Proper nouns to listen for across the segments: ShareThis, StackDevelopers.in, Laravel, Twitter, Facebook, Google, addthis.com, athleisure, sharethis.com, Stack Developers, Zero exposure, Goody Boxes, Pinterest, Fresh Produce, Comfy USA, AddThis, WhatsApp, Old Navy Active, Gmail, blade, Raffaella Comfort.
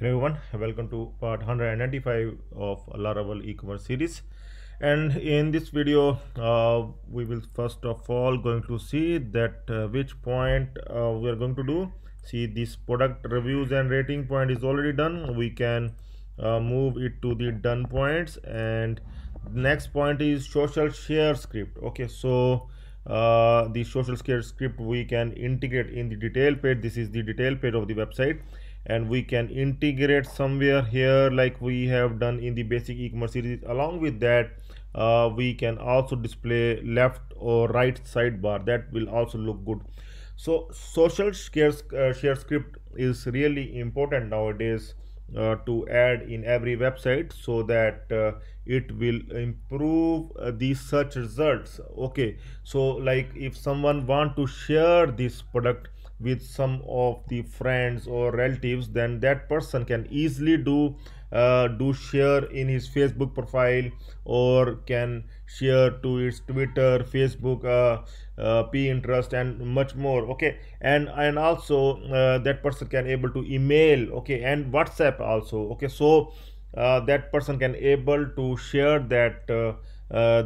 Hello everyone, welcome to part 195 of Laravel e-commerce series. And in this video we will first of all going to see that which point we are going to do. See, this product reviews and rating point is already done. We can move it to the done points, and next point is social share script. Okay, so the social share script we can integrate in the detail page. This is the detail page of the website, and we can integrate somewhere here like we have done in the basic e-commerce series. Along with that we can also display left or right sidebar. That will also look good. So social share script is really important nowadays to add in every website, so that it will improve the search results. Okay, so like if someone want to share this product with some of the friends or relatives, then that person can easily do share in his Facebook profile, or can share to his Twitter, Facebook, Pinterest, and much more. Okay, and also that person can able to email, okay, and WhatsApp also. Okay, so that person can able to share that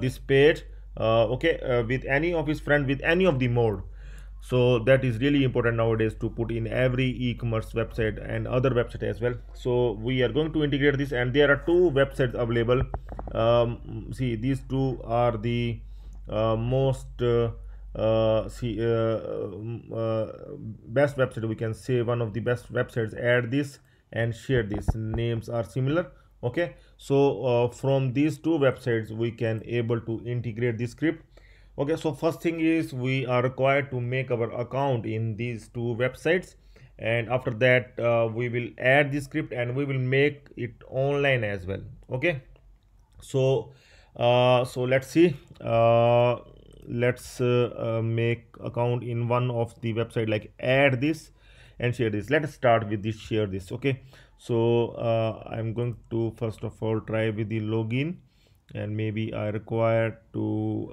this page okay with any of his friend, with any of the mode. So that is really important nowadays to put in every e-commerce website and other website as well. So we are going to integrate this, and there are two websites available. See, these two are the most best website, we can say. One of the best websites, AddThis and ShareThis, names are similar. Okay, so from these two websites we can able to integrate this script. Okay, so first thing is we are required to make our account in these two websites, and after that we will add the script and we will make it online as well. Okay, so let's see. Let's make account in one of the website like AddThis and ShareThis. Let's start with this ShareThis. Okay, so I'm going to first of all try with the login. And maybe I require to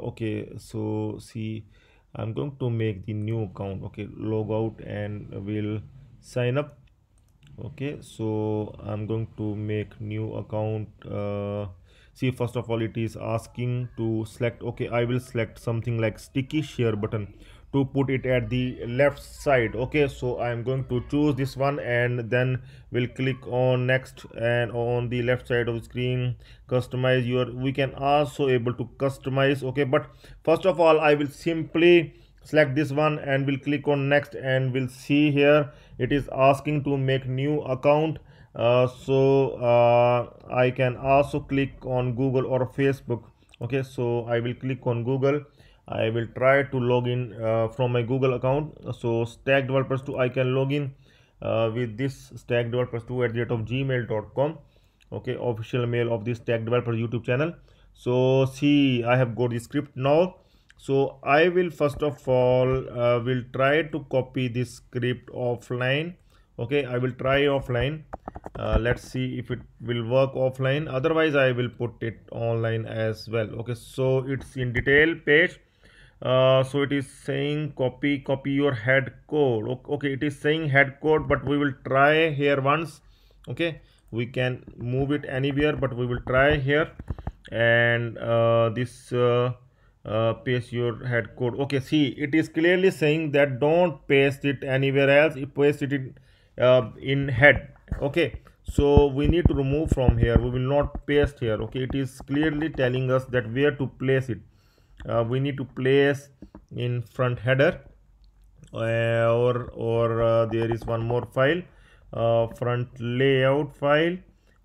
okay, so see, I'm going to make the new account. Okay, log out and we'll sign up. Okay, so I'm going to make new account. See, first of all it is asking to select. Okay, I will select something like sticky share button to put it at the left side. Okay, so I'm going to choose this one, and then we'll click on next, and on the left side of the screen customize your, we can also able to customize. Okay, but first of all I will simply select this one and we'll click on next, and we'll see here it is asking to make new account. I can also click on Google or Facebook. Okay, so I will click on Google. I will try to log in from my Google account. So StackDevelopers2, I can log in with this StackDevelopers2@gmail.com. okay, official mail of this Stack Developers YouTube channel. So see, I have got the script now. So I will first of all will try to copy this script offline. Okay, I will try offline. Let's see if it will work offline. Otherwise I will put it online as well. Okay, so it's in detail page. So it is saying copy your head code. Okay, it is saying head code, but we will try here once. Okay, we can move it anywhere, but we will try here. And this paste your head code. Okay, see, it is clearly saying that don't paste it anywhere else. It paste it in head. Okay, so we need to remove from here. We will not paste here. Okay, it is clearly telling us that where to place it. We need to place in front header, or there is one more file, front layout file,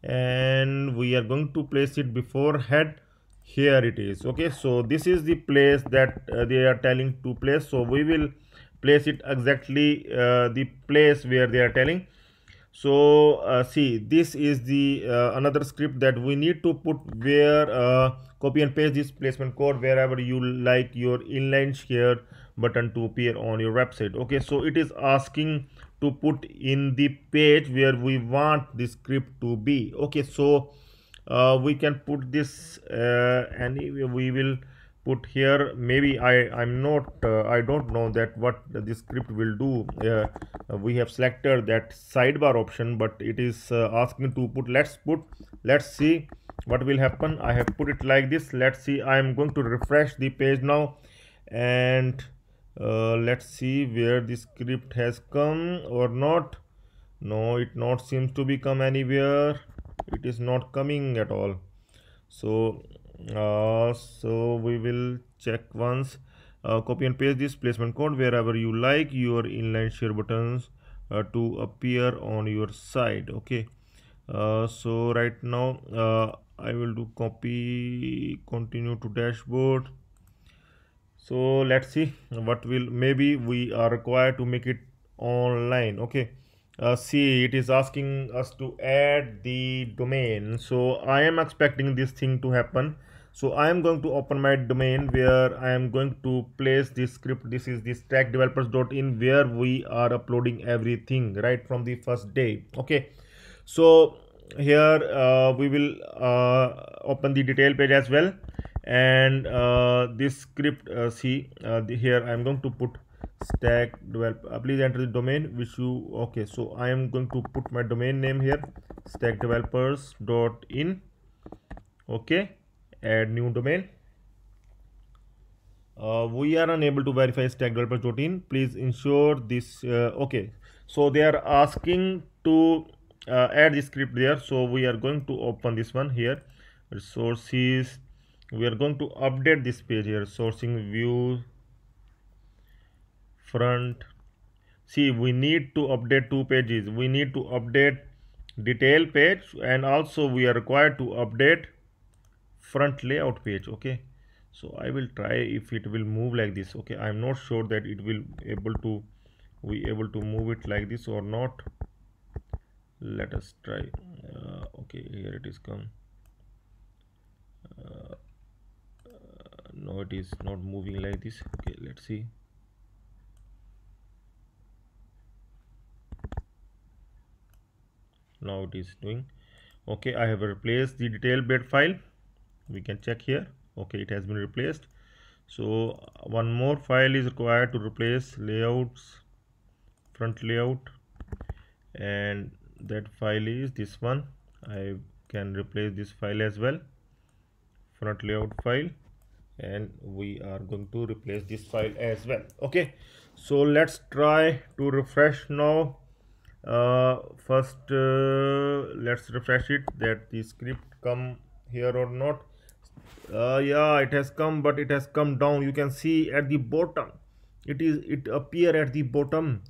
and we are going to place it before head. Here it is. Okay, so this is the place that they are telling to place. So we will place it exactly the place where they are telling. So see, this is the another script that we need to put where copy and paste this placement code wherever you like your inline share button to appear on your website. Okay, so it is asking to put in the page where we want the script to be. Okay, so we can put this and we will put here. Maybe I don't know that what this script will do. We have selected that sidebar option, but it is asking to put, let's see what will happen. I have put it like this. Let's see, I am going to refresh the page now, and let's see where the script has come or not. No, it not seems to be come anywhere. It is not coming at all. So so we will check once. Copy and paste this placement code wherever you like your inline share buttons to appear on your side. Okay, so right now I will do copy, continue to dashboard. So let's see what will, maybe we are required to make it online. Okay, see, it is asking us to add the domain. So I am expecting this thing to happen. So I am going to open my domain where I am going to place this script. This is the StackDevelopers.in where we are uploading everything right from the first day. Okay, so here we will open the detail page as well. And this script, see, here I am going to put stack develop, please enter the domain which you, okay, so I am going to put my domain name here, stackdevelopers.in. okay, add new domain. We are unable to verify stackdevelopers.in, please ensure this. Okay, so they are asking to add the script there. So we are going to open this one here, resources. We are going to update this page here, sourcing view front. See, we need to update two pages. We need to update detail page, and also we are required to update front layout page. Okay, so I will try if it will move like this. Okay, I am not sure that it will be able to move it like this or not. Let us try. Okay, here it is come. No, it is not moving like this. Okay, let's see. Now it is doing. Okay, I have replaced the detail bed file. We can check here. Okay, it has been replaced. So one more file is required to replace layouts, front layout, and that file is this one. I can replace this file as well, front layout file, and we are going to replace this file as well. Okay, so let's try to refresh now. First let's refresh it, that the script come here or not. Yeah, it has come, but it has come down. You can see at the bottom, it appear at the bottom.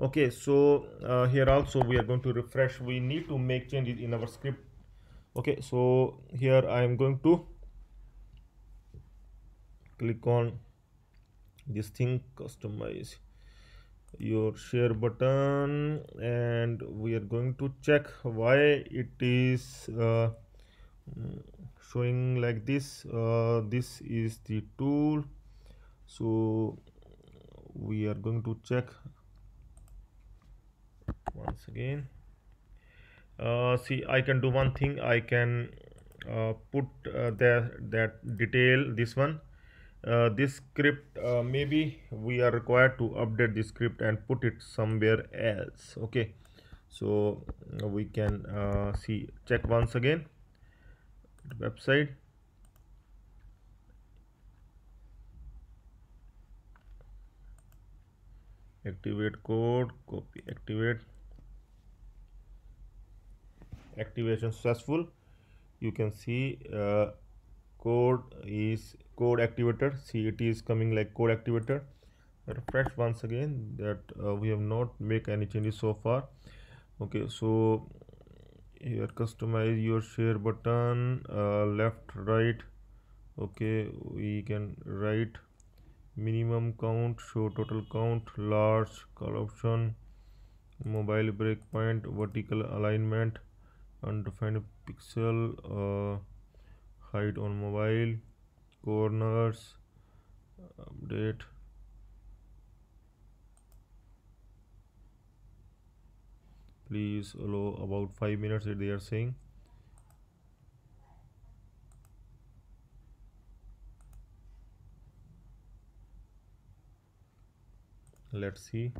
Okay, so here also we are going to refresh. We need to make changes in our script. Okay, so here I am going to click on this thing, customize your share button, and we are going to check why it is showing like this. This is the tool, so we are going to check once again. See, I can do one thing. I can put that detail, this one. This script, maybe we are required to update this script and put it somewhere else. Okay, so we can see, check once again website. Activate code, copy, activate, activation successful. You can see code is code activator. See, it is coming like code activator. Refresh once again that we have not made any changes so far. Okay, so here customize your share button, left, right. Okay, we can write minimum count, show total count, large, call option, mobile breakpoint, vertical alignment, undefined pixel, hide on mobile, corners, update. Please allow about 5 minutes, they are saying. Let's see.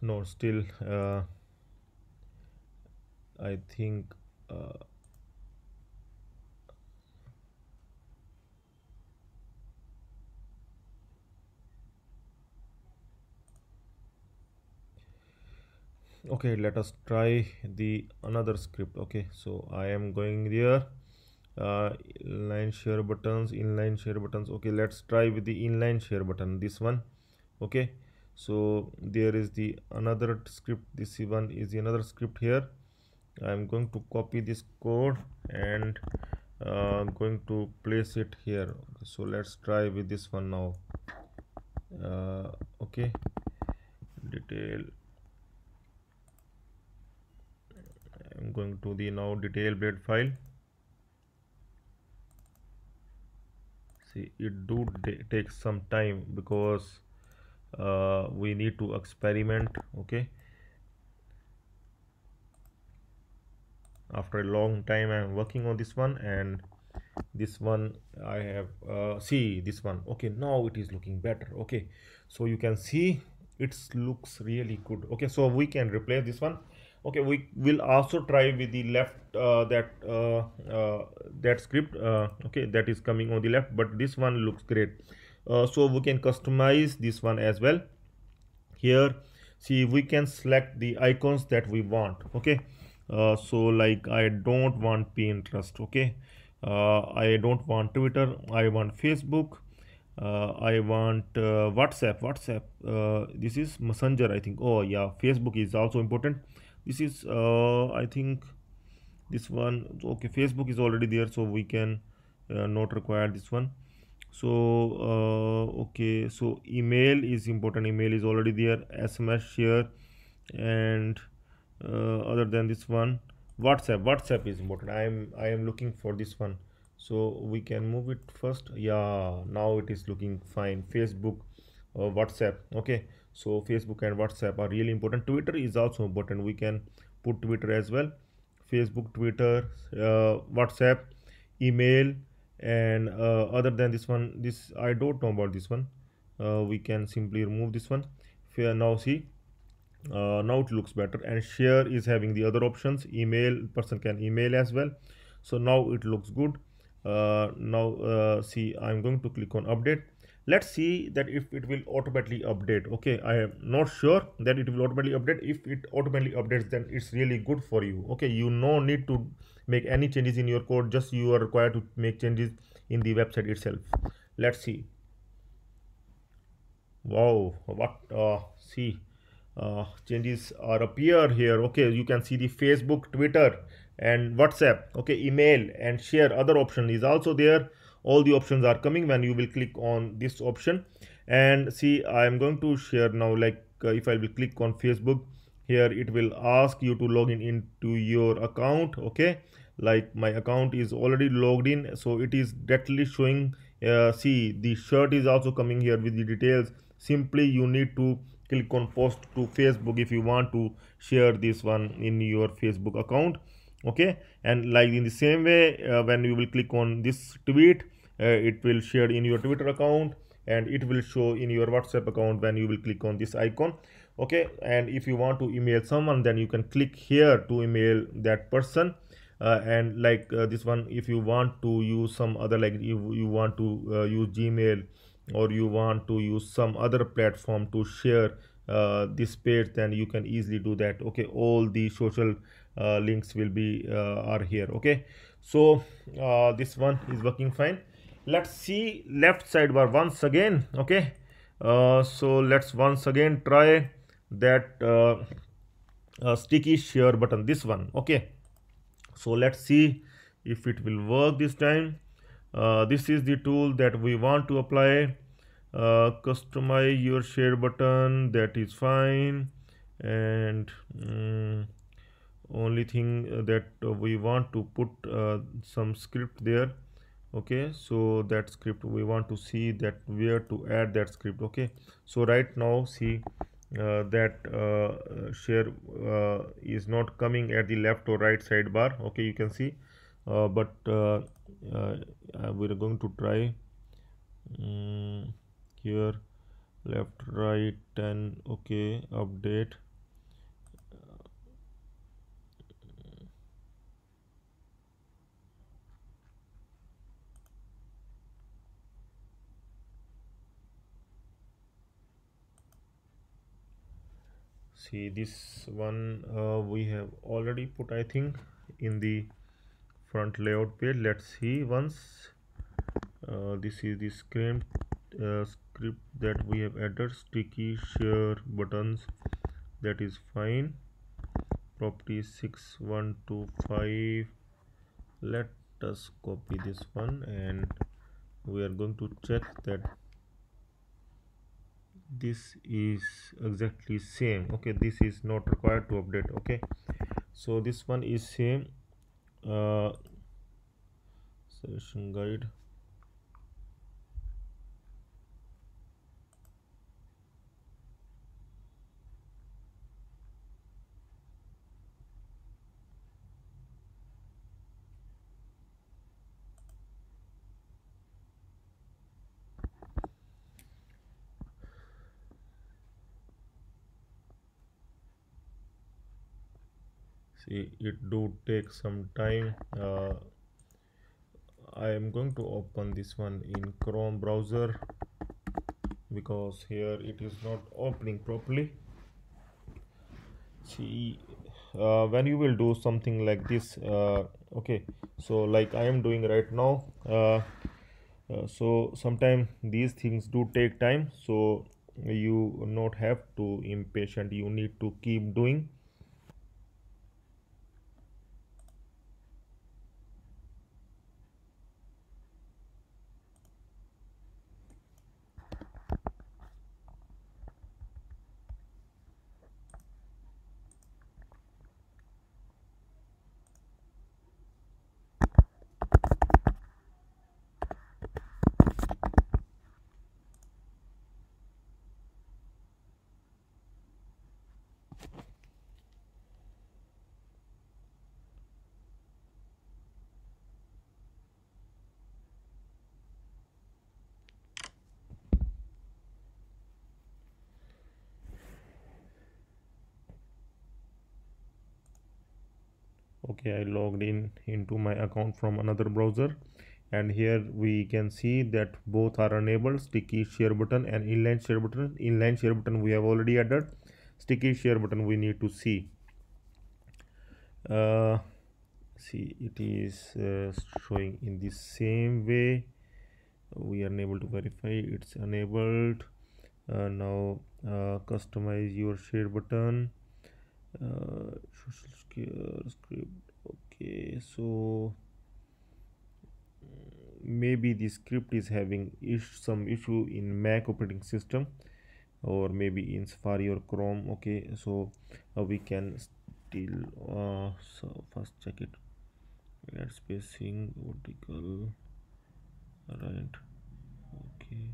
No, still I think okay, let us try the another script. Okay, so I am going there. Inline share buttons, inline share buttons. Okay, let's try with the inline share button, this one. Okay, so there is the another script. This one is another script here. I'm going to copy this code and going to place it here. So let's try with this one now. Okay, detail. I'm going to the now detail blade file. See, it do take some time because we need to experiment. Okay, after a long time I'm working on this one, and this one I have see this one. Okay, now it is looking better. Okay, so you can see it looks really good. Okay, so we can replace this one. Okay, we will also try with the left that script. Okay, that is coming on the left, but this one looks great. So we can customize this one as well. Here, see, we can select the icons that we want. Okay, so like I don't want Pinterest. Okay, I don't want Twitter. I want Facebook. I want WhatsApp. This is Messenger, I think. Oh yeah, Facebook is also important. This is I think this one. Okay, Facebook is already there, so we can not require this one. So okay, so email is important. Email is already there. SMS share, and other than this one, WhatsApp is important. I am looking for this one, so we can move it first. Yeah, now it is looking fine. Facebook, WhatsApp. Okay, so Facebook and WhatsApp are really important. Twitter is also important. We can put Twitter as well. Facebook, Twitter, WhatsApp, email, and other than this one, this I don't know about this one. We can simply remove this one. Now see, now it looks better. And share is having the other options. Email, person can email as well. So now it looks good. Now see, I'm going to click on update. Let's see that if it will automatically update. Okay, I am not sure that it will automatically update. If it automatically updates, then it's really good for you. Okay, you no need to make any changes in your code. Just you are required to make changes in the website itself. Let's see. Wow, what see, changes are appear here. Okay, you can see the Facebook, Twitter, and WhatsApp. Okay, email and share, other option is also there. All the options are coming when you will click on this option. And see, I am going to share now. Like if I will click on Facebook, here it will ask you to log in into your account. Okay, like my account is already logged in, so it is directly showing. See, the shirt is also coming here with the details. Simply you need to click on post to Facebook if you want to share this one in your Facebook account. Okay, and like in the same way, when you will click on this tweet, it will share in your Twitter account, and it will show in your WhatsApp account when you will click on this icon. Okay, and if you want to email someone, then you can click here to email that person. And like this one, if you want to use some other, like you want to use Gmail, or you want to use some other platform to share this page, then you can easily do that. Okay, all the social links will be are here. Okay, so this one is working fine. Let's see left sidebar once again. Okay, so let's once again try that sticky share button, this one. Okay, so let's see if it will work this time. This is the tool that we want to apply. Customize your share button, that is fine. And only thing that we want to put some script there. Okay, so that script we want to see that where to add that script. Okay, so right now see that share is not coming at the left or right sidebar. Okay, you can see, but we're going to try here left, right, 10, okay, update. See this one, we have already put, I think, in the front layout page. Let's see once this is the screen script that we have added. Sticky share buttons, that is fine. Property 6125. Let us copy this one, and we are going to check that this is exactly same. Okay, this is not required to update. Okay, so this one is same. Session guide, it do take some time. I am going to open this one in Chrome browser because here it is not opening properly. See, when you will do something like this, okay, so like I am doing right now, so sometimes these things do take time, so you not have to be impatient, you need to keep doing. Okay, I logged in into my account from another browser, and here we can see that both are enabled. Sticky share button and inline share button. Inline share button we have already added. Sticky share button we need to see. See, it is showing in the same way. We are unable to verify. It's enabled. Now customize your share button. Social secure script, okay, so maybe the script is having some issue in Mac operating system, or maybe in Safari or Chrome. Okay, so we can still so first check it. Let's spacing vertical, right, okay.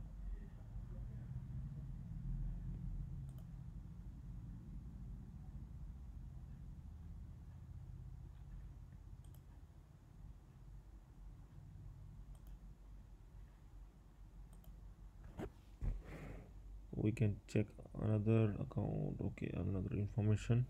We can check another account, okay, another information.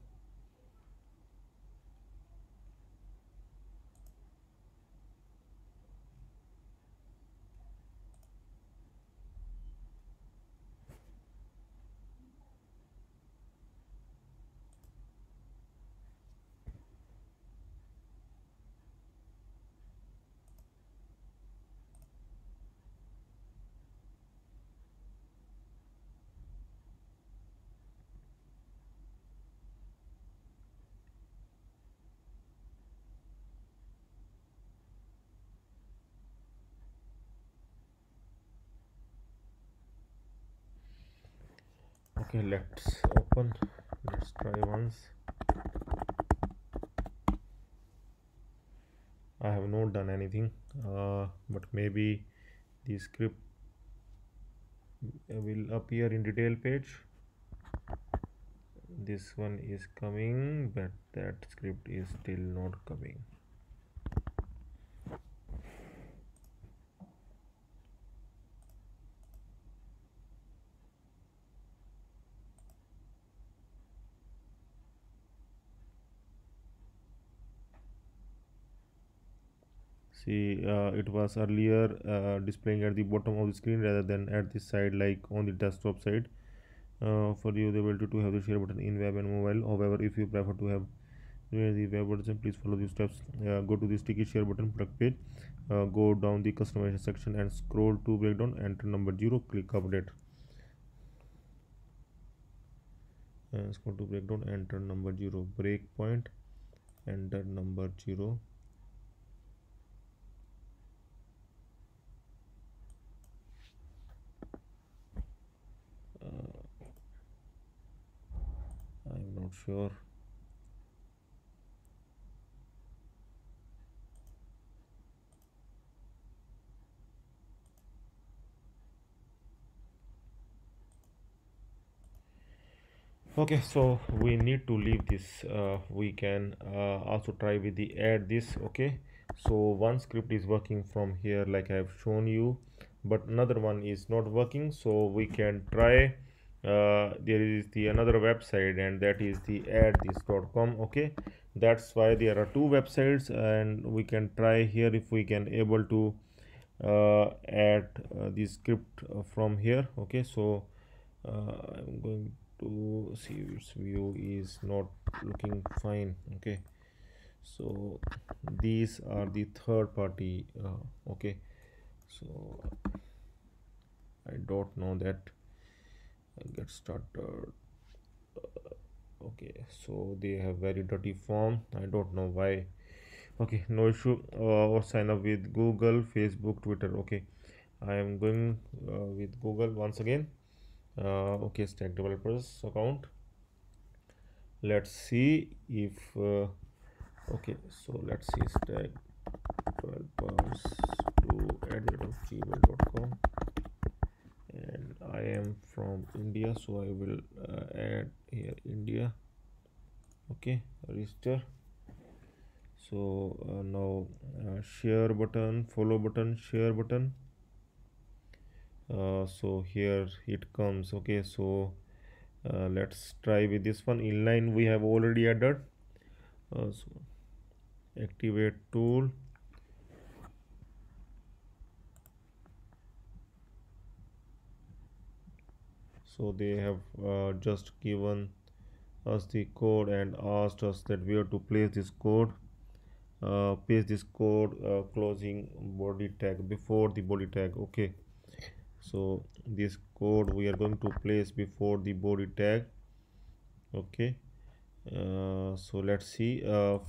Okay, let's open, let's try once. I have not done anything, but maybe the script will appear in detail page. This one is coming, but that script is still not coming. See, it was earlier displaying at the bottom of the screen rather than at this side, like on the desktop side. For the usability to have the share button in web and mobile. However, if you prefer to have the web button, please follow the steps. Go to the sticky share button product page, go down the customization section and scroll to breakdown, enter number 0, click update. Scroll to breakdown, enter number 0, breakpoint, enter number 0. I'm not sure. Okay, so we need to leave this. We can also try with the add this. Okay, so one script is working from here, like I have shown you, but another one is not working. So we can try. There is the another website, and that is the addthis.com. okay, that's why there are two websites, and we can try here if we can able to add the script from here. Okay, so I'm going to see its view is not looking fine. Okay, so these are the third party. Okay, so I don't know that. Get started. Okay, so they have very dirty form, I don't know why. Okay, no issue. Or sign up with Google, Facebook, Twitter. Okay, I am going with Google once again. Okay, Stack Developers account, let's see if okay, so let's see, Stack Developers to add@gmail.com. And I am from India, so I will add here India. Okay, register. So now share button, follow button, share button. So here it comes. Okay, so let's try with this one. Inline we have already added. So activate tool. So they have just given us the code and asked us that where to place this code. Paste this code closing body tag before the body tag. Okay, so this code we are going to place before the body tag. Okay, so let's see.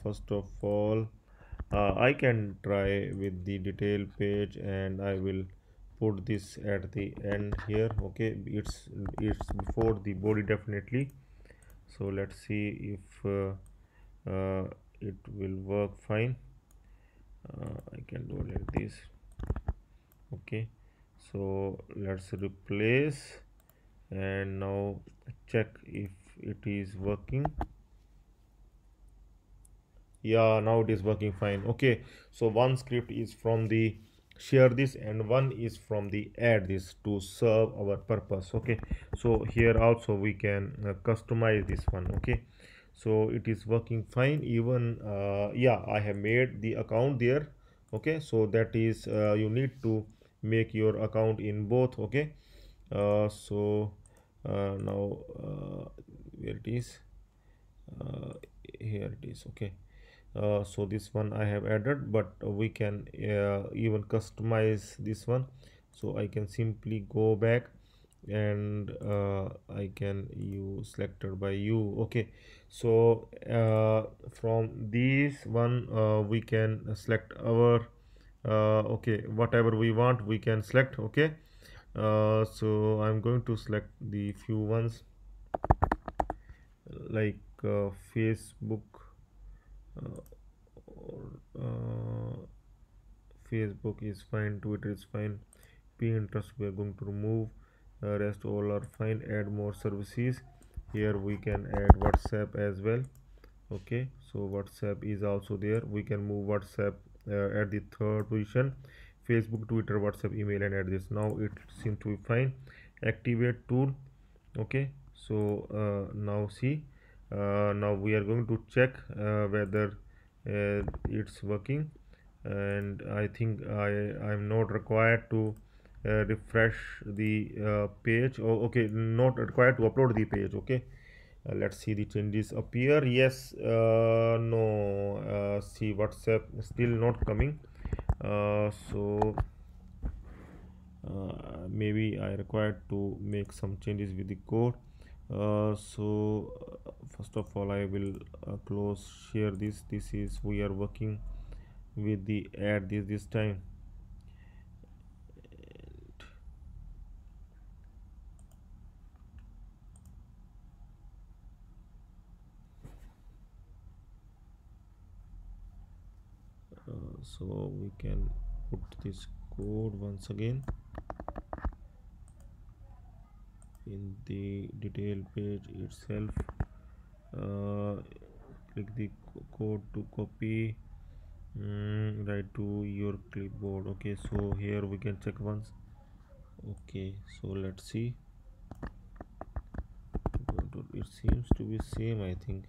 First of all, I can try with the detail page, and I will put this at the end here. Okay, it's before the body definitely. So let's see if it will work fine. I can do it like this. Okay, so let's replace and now check if it is working. Yeah, now it is working fine. Okay, so one script is from the share this and one is from the add this to serve our purpose. Okay, so here also we can customize this one. Okay, so it is working fine. Even yeah, I have made the account there. Okay, so that is you need to make your account in both. Okay, so now where it is, here it is. Okay, so this one I have added, but we can even customize this one. So I can simply go back and I can use selected by you. Okay, so from this one we can select our okay, whatever we want we can select. Okay, so I'm going to select the few ones like Facebook. Facebook is fine, Twitter is fine, Pinterest we are going to remove, rest all are fine. Add more services. Here we can add WhatsApp as well. Okay, so WhatsApp is also there. We can move WhatsApp at the third position. Facebook, Twitter, WhatsApp, email and AddThis. Now it seems to be fine. Activate tool. Okay, so now see. Now we are going to check whether it's working. and I think I'm not required to refresh the page. Oh, okay, not required to upload the page. Okay, let's see the changes appear. Yes, no, see WhatsApp still not coming. So maybe I required to make some changes with the code. So first of all, I will close ShareThis. This is, we are working with the AddThis this time. So we can put this code once again in the detail page itself. Click the code to copy right to your clipboard. Okay, so here we can check once. Okay, so let's see. It seems to be same, I think.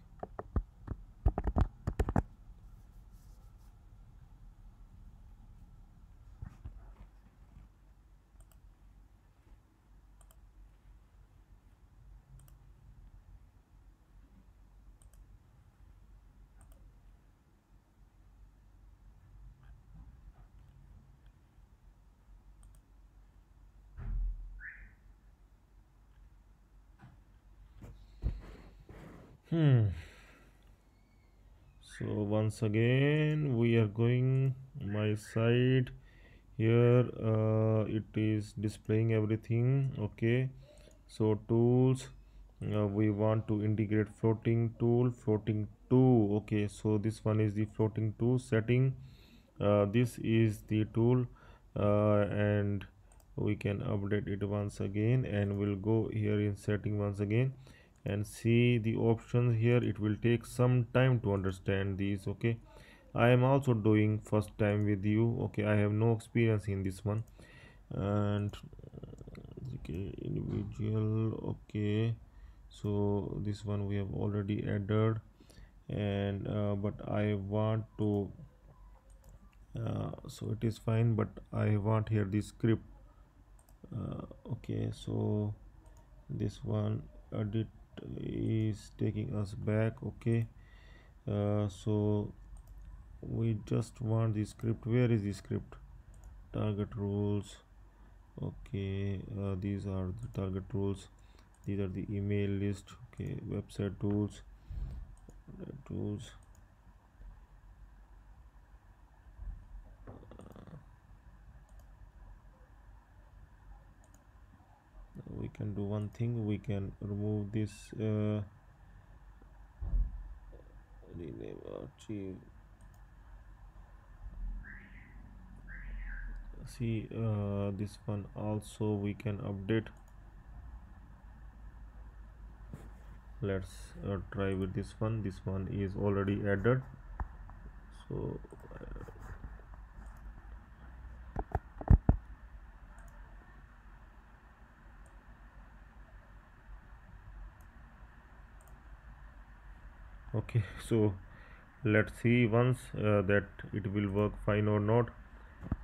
So once again we are going my side here. It is displaying everything. Okay, so tools, we want to integrate floating tool, floating 2. Okay, so this one is the floating 2 setting. This is the tool, and we can update it once again, and we'll go here in setting once again and see the options here. It will take some time to understand these. Okay, I am also doing first time with you. Okay, I have no experience in this one. And okay, individual. Okay, so this one we have already added, and but I want to so it is fine, but I want here the script. Okay, so this one edit is taking us back. Okay, so we just want the script. Where is the script? Target rules. Okay, these are the target rules. These are the email list. Okay, website tools, tools. We can do one thing. We can remove this rename archive. See, this one also we can update. Let's try with this one. This one is already added. So okay, so let's see once that it will work fine or not.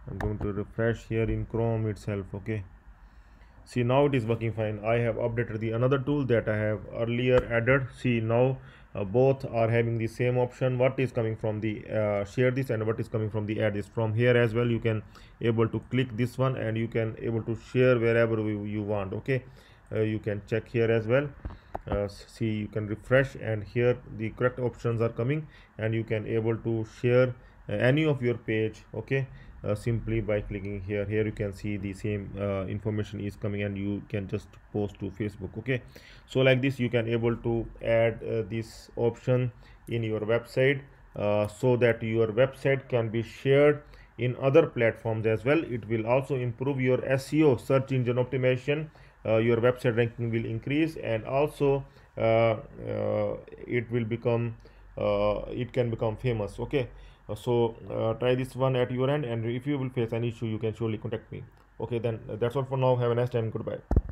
I'm going to refresh here in Chrome itself. Okay, see, now it is working fine. I have updated the another tool that I have earlier added. See, now both are having the same option. What is coming from the ShareThis and what is coming from the AddThis. From here as well you can able to click this one and you can able to share wherever you want. Okay, you can check here as well. See, you can refresh and here the correct options are coming, and you can able to share any of your page. Okay, simply by clicking here. Here you can see the same information is coming, and you can just post to Facebook. Okay, so like this you can able to add this option in your website, so that your website can be shared in other platforms as well. It will also improve your SEO, search engine optimization. Your website ranking will increase, and also it will become it can become famous. Okay, so try this one at your end, and if you will face any issue you can surely contact me. Okay, then that's all for now. Have a nice time. Goodbye.